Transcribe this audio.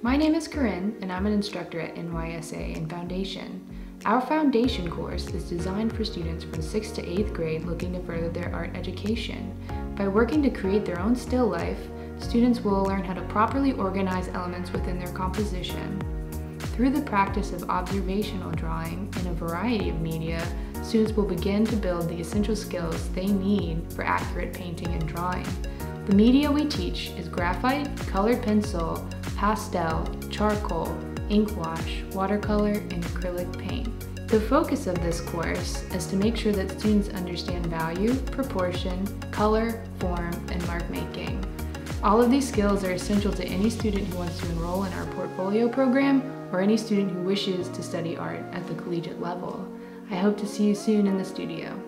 My name is Corinne, and I'm an instructor at NYSA in Foundation. Our Foundation course is designed for students from 6th to 8th grade looking to further their art education. By working to create their own still life, students will learn how to properly organize elements within their composition. Through the practice of observational drawing in a variety of media, students will begin to build the essential skills they need for accurate painting and drawing. The media we teach is graphite, colored pencil, pastel, charcoal, ink wash, watercolor, and acrylic paint. The focus of this course is to make sure that students understand value, proportion, color, form, and mark making. All of these skills are essential to any student who wants to enroll in our portfolio program or any student who wishes to study art at the collegiate level. I hope to see you soon in the studio.